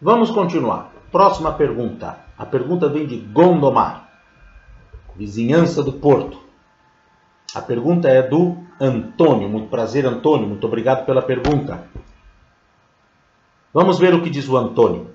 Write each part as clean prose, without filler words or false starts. Vamos continuar. Próxima pergunta. A pergunta vem de Gondomar, vizinhança do Porto. A pergunta é do Antônio. Muito prazer, Antônio. Muito obrigado pela pergunta. Vamos ver o que diz o Antônio.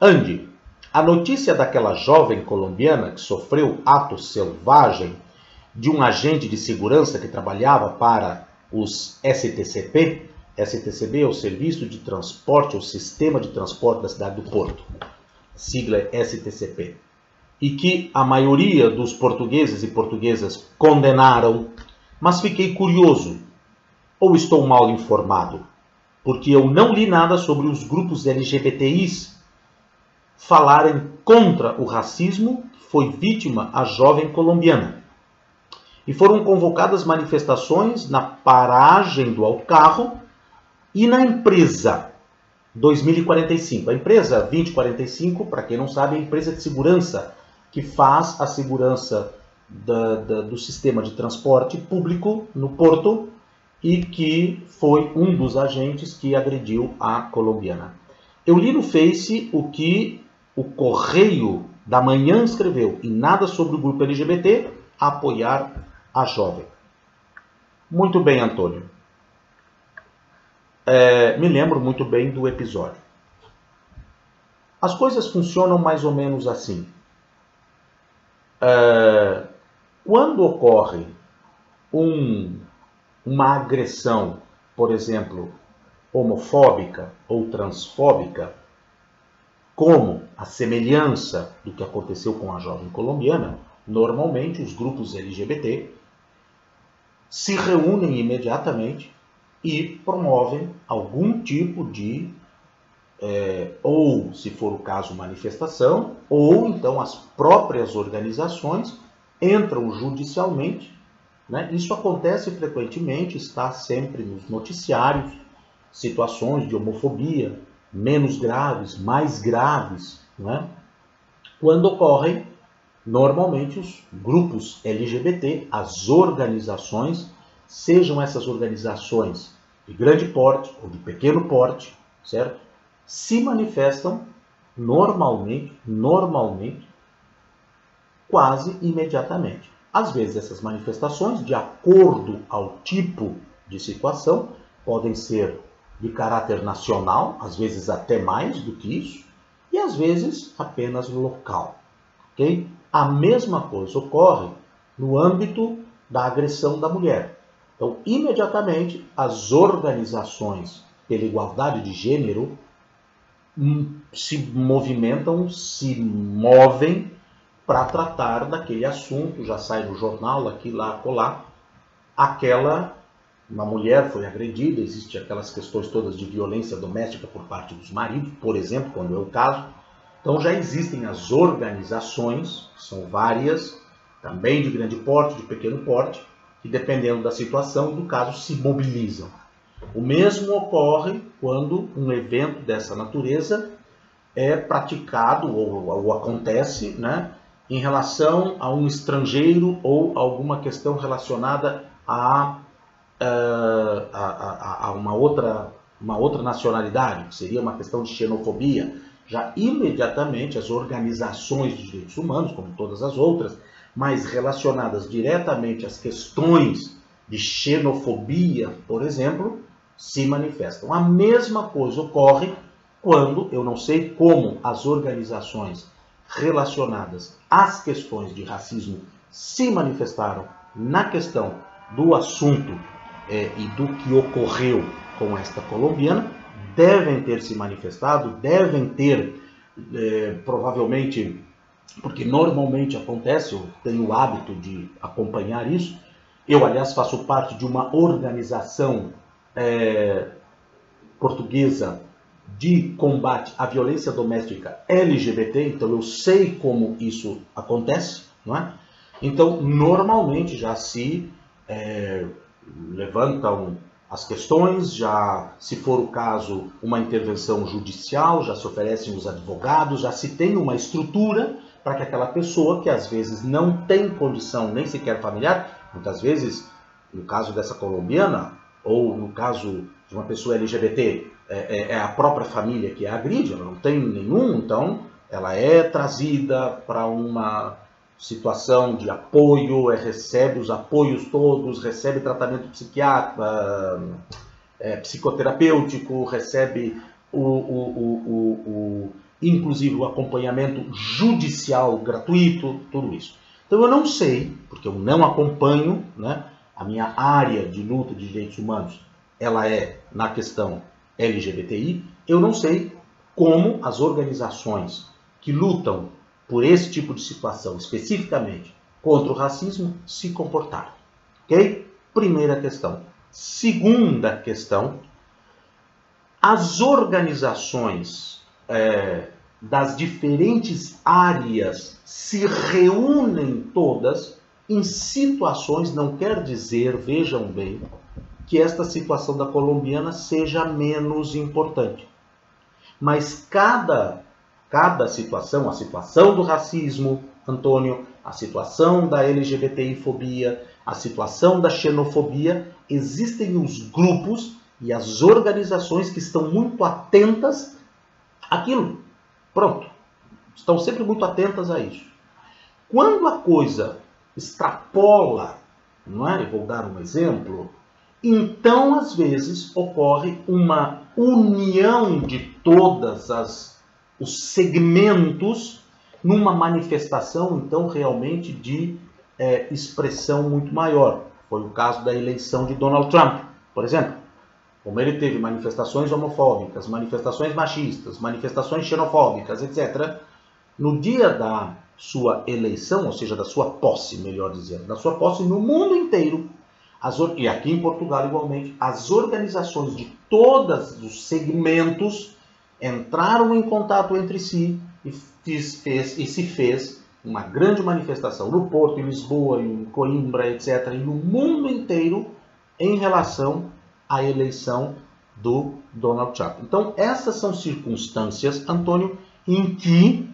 Andy, a notícia daquela jovem colombiana que sofreu ato selvagem de um agente de segurança que trabalhava para os STCP. STCP é o Serviço de Transporte, o Sistema de Transporte da Cidade do Porto. A sigla é STCP. E que a maioria dos portugueses e portuguesas condenaram, mas fiquei curioso, ou estou mal informado, porque eu não li nada sobre os grupos LGBTIs falarem contra o racismo que foi vítima a jovem colombiana. E foram convocadas manifestações na paragem do autocarro e na empresa 2045. A empresa 2045, para quem não sabe, é a empresa de segurança que faz a segurança do sistema de transporte público no Porto e que foi um dos agentes que agrediu a colombiana. Eu li no Face o que o Correio da Manhã escreveu e nada sobre o grupo LGBT a apoiar a jovem. Muito bem, Antônio. Me lembro muito bem do episódio. As coisas funcionam mais ou menos assim. Quando ocorre uma agressão, por exemplo, homofóbica ou transfóbica, como a semelhança do que aconteceu com a jovem colombiana, normalmente os grupos LGBT se reúnem imediatamente e promovem algum tipo de, ou se for o caso, manifestação, ou então as próprias organizações entram judicialmente, né? Isso acontece frequentemente, está sempre nos noticiários, situações de homofobia, menos graves, mais graves, né? Quando ocorrem, normalmente os grupos LGBT, as organizações, sejam essas organizações de grande porte ou de pequeno porte, certo? Se manifestam normalmente, quase imediatamente. Às vezes essas manifestações, de acordo ao tipo de situação, podem ser de caráter nacional, às vezes até mais do que isso, e às vezes apenas local. Okay? A mesma coisa ocorre no âmbito da agressão da mulher. Então, imediatamente, as organizações pela igualdade de gênero se movimentam, se movem para tratar daquele assunto, já sai no jornal, aqui, lá, colar, uma mulher foi agredida, existem aquelas questões todas de violência doméstica por parte dos maridos, por exemplo, quando é o caso. Então já existem as organizações, são várias, também de grande porte, de pequeno porte, que dependendo da situação, do caso, se mobilizam. O mesmo ocorre quando um evento dessa natureza é praticado ou acontece, né, em relação a um estrangeiro ou alguma questão relacionada a uma outra nacionalidade, que seria uma questão de xenofobia. Já imediatamente as organizações de direitos humanos, como todas as outras, mas relacionadas diretamente às questões de xenofobia, por exemplo, se manifestam. A mesma coisa ocorre quando, eu não sei como as organizações relacionadas às questões de racismo se manifestaram na questão do assunto e do que ocorreu com esta colombiana, devem ter se manifestado, devem ter, provavelmente, porque normalmente acontece, eu tenho o hábito de acompanhar isso, eu, aliás, faço parte de uma organização portuguesa de combate à violência doméstica LGBT, então eu sei como isso acontece, não é? Então, normalmente já se levantam as questões, já, se for o caso, uma intervenção judicial, já se oferecem os advogados, já se tem uma estrutura para que aquela pessoa que às vezes não tem condição nem sequer familiar, muitas vezes, no caso dessa colombiana, ou no caso de uma pessoa LGBT, é a própria família que a agride, ela não tem nenhum, então ela é trazida para uma situação de apoio, recebe os apoios todos, recebe tratamento psicoterapêutico, recebe inclusive o acompanhamento judicial gratuito, tudo isso. Então eu não sei, porque eu não acompanho, né, a minha área de luta de direitos humanos, ela é na questão LGBTI, eu não sei como as organizações que lutam por esse tipo de situação, especificamente contra o racismo, se comportaram. Ok? Primeira questão. Segunda questão, as organizações das diferentes áreas se reúnem todas em situações, não quer dizer, vejam bem, que esta situação da colombiana seja menos importante. Mas cada situação, a situação do racismo, Antônio, a situação da LGBTI-fobia, a situação da xenofobia, existem os grupos e as organizações que estão muito atentas àquilo. Pronto. Estão sempre muito atentas a isso. Quando a coisa extrapola, não é? Eu vou dar um exemplo. Então, às vezes, ocorre uma união de todas os segmentos numa manifestação, então, realmente de expressão muito maior. Foi o caso da eleição de Donald Trump, por exemplo. Como ele teve manifestações homofóbicas, manifestações machistas, manifestações xenofóbicas, etc. No dia da sua eleição, ou seja, da sua posse, melhor dizendo, da sua posse no mundo inteiro, e aqui em Portugal igualmente, as organizações de todos os segmentos entraram em contato entre si e se fez uma grande manifestação no Porto, em Lisboa, em Coimbra, etc., e no mundo inteiro em relação à eleição do Donald Trump. Então, essas são circunstâncias, Antônio, em que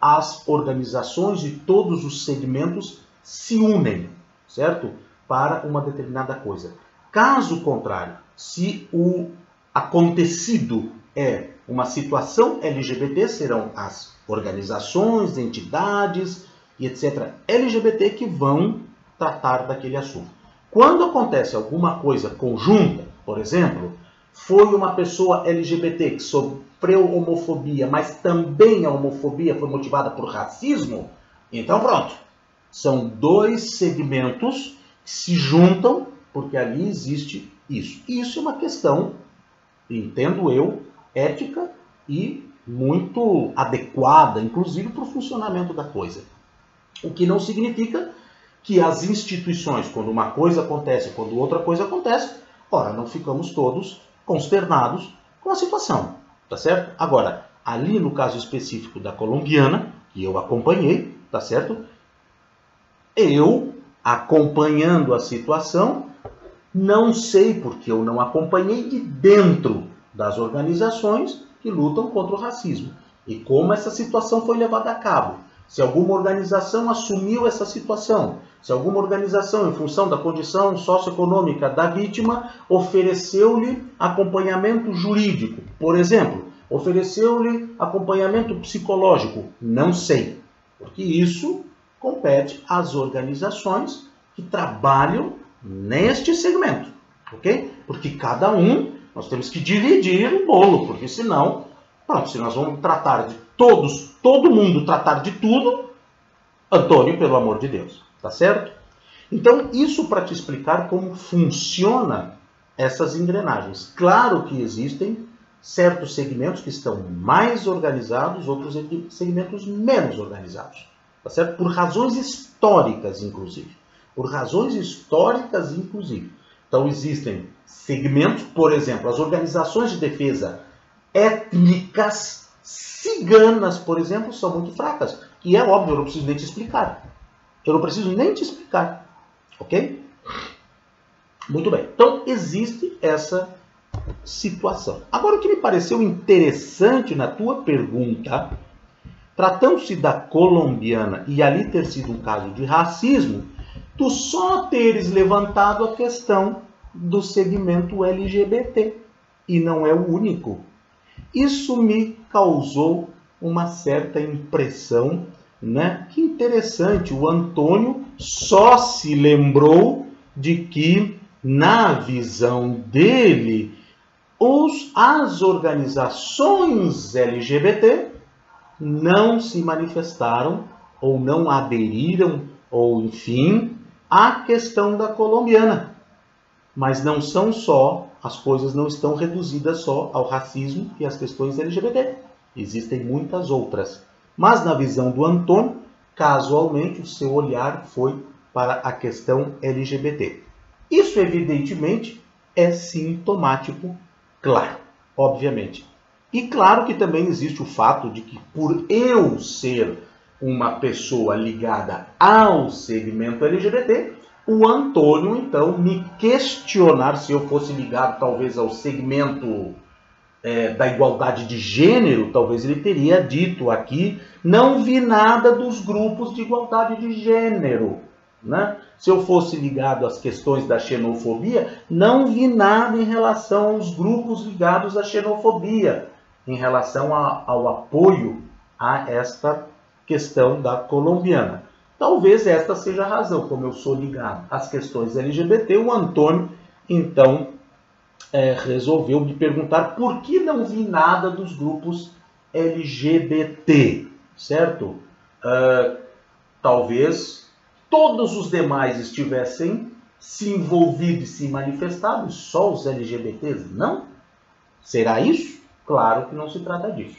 as organizações de todos os segmentos se unem, certo? Para uma determinada coisa. Caso contrário, se o acontecido é uma situação LGBT, serão as organizações, entidades e etc. LGBT que vão tratar daquele assunto. Quando acontece alguma coisa conjunta, por exemplo, foi uma pessoa LGBT que sofreu homofobia, mas também a homofobia foi motivada por racismo, então pronto. São dois segmentos que se juntam porque ali existe isso. E isso é uma questão, entendo eu, ética e muito adequada, inclusive, para o funcionamento da coisa. O que não significa que as instituições, quando uma coisa acontece, quando outra coisa acontece, ora, não ficamos todos consternados com a situação, tá certo? Agora, ali no caso específico da colombiana, que eu acompanhei, tá certo? Eu, acompanhando a situação, não sei porque eu não acompanhei de dentro das organizações que lutam contra o racismo. E como essa situação foi levada a cabo. Se alguma organização assumiu essa situação, se alguma organização, em função da condição socioeconômica da vítima, ofereceu-lhe acompanhamento jurídico, por exemplo, ofereceu-lhe acompanhamento psicológico, não sei, porque isso compete às organizações que trabalham neste segmento, ok? Porque cada um, nós temos que dividir o bolo, porque senão, pronto, se nós vamos tratar de todo mundo tratar de tudo, Antônio, pelo amor de Deus, tá certo? Então, isso para te explicar como funciona essas engrenagens. Claro que existem certos segmentos que estão mais organizados, outros segmentos menos organizados, tá certo? Por razões históricas, inclusive. Por razões históricas, inclusive. Então, existem segmentos, por exemplo, as organizações de defesa étnicas ciganas, por exemplo, são muito fracas. E é óbvio, eu não preciso nem te explicar. Eu não preciso nem te explicar. Ok? Muito bem. Então, existe essa situação. Agora, o que me pareceu interessante na tua pergunta, tratando-se da colombiana e ali ter sido um caso de racismo, tu só teres levantado a questão do segmento LGBT. e não é o único. Isso me causou uma certa impressão, né? Que interessante, o Antônio só se lembrou de que, na visão dele, as organizações LGBT não se manifestaram ou não aderiram, ou enfim, à questão da colombiana. Mas não são só, as coisas não estão reduzidas só ao racismo e às questões LGBT. Existem muitas outras. Mas na visão do Antônio, casualmente, o seu olhar foi para a questão LGBT. Isso, evidentemente, é sintomático, claro, obviamente. E claro que também existe o fato de que, por eu ser uma pessoa ligada ao segmento LGBT, o Antônio, então, me questionar se eu fosse ligado, talvez, ao segmento da igualdade de gênero, talvez ele teria dito aqui, não vi nada dos grupos de igualdade de gênero, né? Se eu fosse ligado às questões da xenofobia, não vi nada em relação aos grupos ligados à xenofobia, em relação ao apoio a esta questão da colombiana. Talvez esta seja a razão, como eu sou ligado às questões LGBT, o Antônio, então, resolveu me perguntar por que não vi nada dos grupos LGBT, certo? Talvez todos os demais estivessem se envolvido e se manifestado, só os LGBTs não? Será isso? Claro que não se trata disso,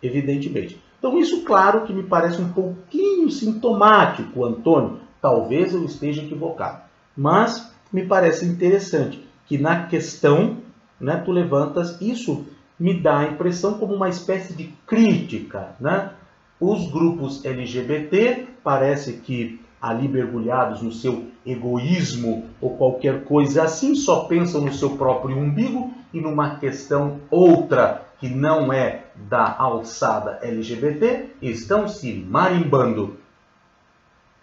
evidentemente. Então isso, claro, que me parece um pouquinho sintomático, Antônio. Talvez eu esteja equivocado. Mas me parece interessante que na questão, né, tu levantas, isso me dá a impressão como uma espécie de crítica, né? Os grupos LGBT parece que ali mergulhados no seu egoísmo ou qualquer coisa assim, só pensam no seu próprio umbigo e numa questão outra que não é da alçada LGBT, estão se marimbando.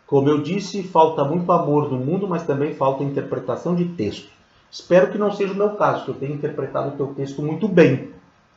Como eu disse, falta muito amor no mundo, mas também falta interpretação de texto. Espero que não seja o meu caso, que eu tenha interpretado o teu texto muito bem,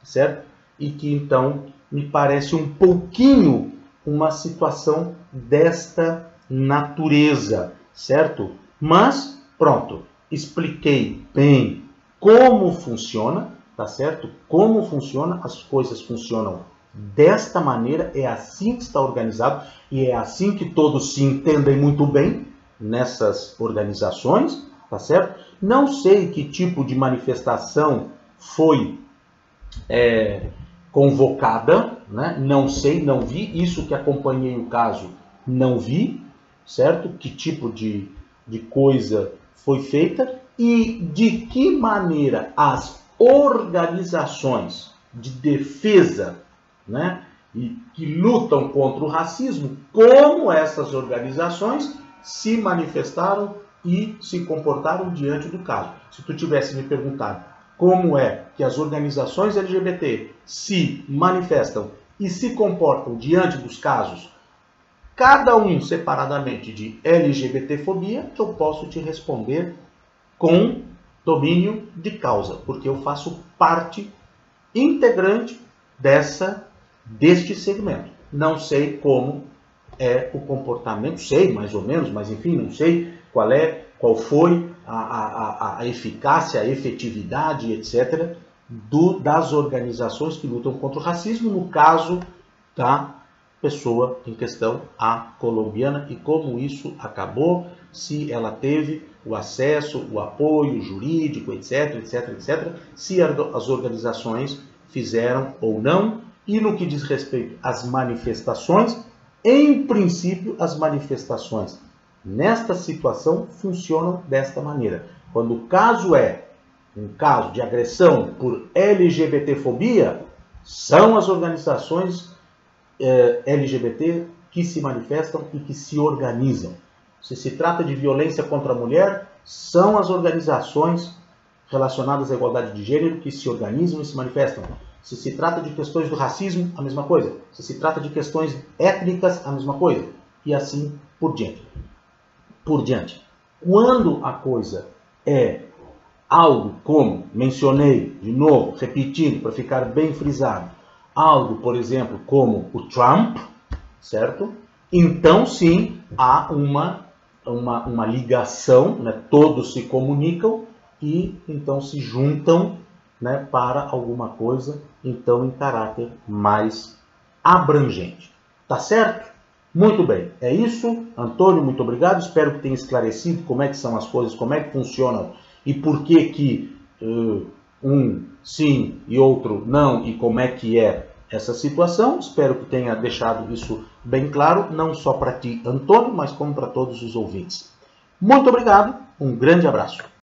certo? E que, então, me parece um pouquinho uma situação desta natureza, certo? Mas, pronto, expliquei bem como funciona, tá certo? Como funciona, as coisas funcionam desta maneira, é assim que está organizado e é assim que todos se entendem muito bem nessas organizações, tá certo? Não sei que tipo de manifestação foi convocada, né? Não sei, não vi, isso que acompanhei o caso, não vi, certo? Que tipo de coisa foi feita e de que maneira as organizações de defesa, né, e que lutam contra o racismo, como essas organizações se manifestaram e se comportaram diante do caso. Se tu tivesse me perguntado como é que as organizações LGBT se manifestam e se comportam diante dos casos, cada um separadamente, de LGBTfobia, eu posso te responder com domínio de causa, porque eu faço parte integrante deste segmento. Não sei como é o comportamento, sei mais ou menos, mas enfim, não sei qual foi a eficácia, a efetividade, etc., das organizações que lutam contra o racismo, no caso da pessoa em questão, a colombiana, e como isso acabou, se ela teve o acesso, o apoio jurídico, etc., etc., etc., se as organizações fizeram ou não. E no que diz respeito às manifestações, em princípio, as manifestações nesta situação funcionam desta maneira. Quando o caso é um caso de agressão por LGBTfobia, são as organizações LGBT que se manifestam e que se organizam. Se trata de violência contra a mulher, são as organizações relacionadas à igualdade de gênero que se organizam e se manifestam. Se trata de questões do racismo, a mesma coisa. Se trata de questões étnicas, a mesma coisa. E assim por diante. Quando a coisa é algo como, mencionei de novo, repetindo para ficar bem frisado, algo, por exemplo, como o Trump, certo? Então, sim, há uma ligação, né? Todos se comunicam e, então, se juntam, né, para alguma coisa, então, em caráter mais abrangente. Tá certo? Muito bem, é isso. Antônio, muito obrigado. Espero que tenha esclarecido como é que são as coisas, como é que funcionam e por que que um sim e outro não e como é que é essa situação. Espero que tenha deixado isso bem claro, não só para ti, Antônio, mas como para todos os ouvintes. Muito obrigado, um grande abraço.